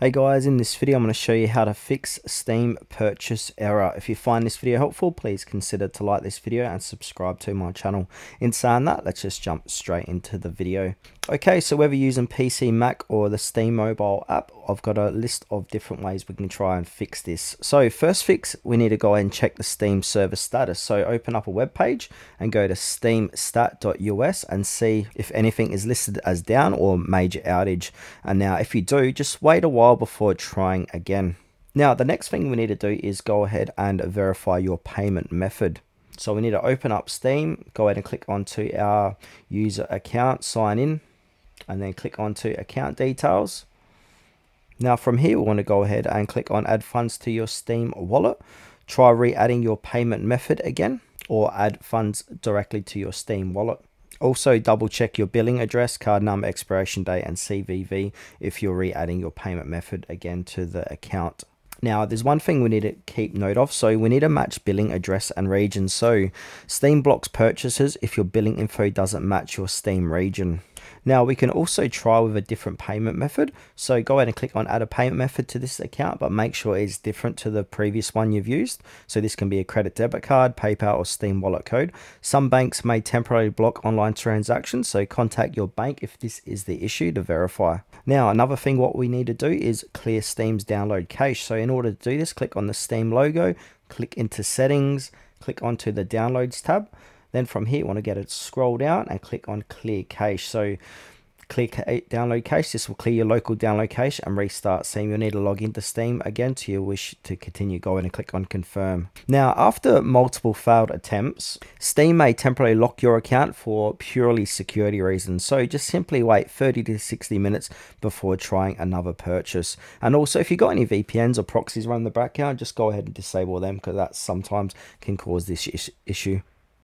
Hey guys, in this video I'm going to show you how to fix Steam purchase error. If you find this video helpful, please consider to like this video and subscribe to my channel. In saying that, let's just jump straight into the video. Okay, so whether you're using PC, Mac or the Steam mobile app, I've got a list of different ways we can try and fix this. So first fix, we need to go ahead and check the Steam server status. So open up a web page and go to steamstat.us and see if anything is listed as down or major outage. And now if you do, just wait a while before trying again. Now the next thing we need to do is go ahead and verify your payment method. So we need to open up Steam, go ahead and click onto our user account, sign in, and then click onto account details. Now from here we want to go ahead and click on add funds to your Steam wallet. Try re-adding your payment method again, or add funds directly to your Steam wallet. Also double check your billing address, card number, expiration date and CVV if you're re-adding your payment method again to the account. Now there's one thing we need to keep note of, so we need to match billing address and region. So Steam blocks purchases if your billing info doesn't match your Steam region. Now we can also try with a different payment method. So go ahead and click on add a payment method to this account, but make sure it's different to the previous one you've used. So this can be a credit debit card, PayPal or Steam wallet code. Some banks may temporarily block online transactions, so contact your bank if this is the issue to verify. Now another thing what we need to do is clear Steam's download cache. So in order to do this, click on the Steam logo, click into settings, click onto the downloads tab. Then from here, you want to get it, scroll down and click on clear cache. So clear download cache, this will clear your local download cache and restart Steam. You'll need to log into Steam again to your wish to continue. Go ahead and click on confirm. Now, after multiple failed attempts, Steam may temporarily lock your account for purely security reasons. So just simply wait 30 to 60 minutes before trying another purchase. And also if you've got any VPNs or proxies running in the background, just go ahead and disable them because that sometimes can cause this issue.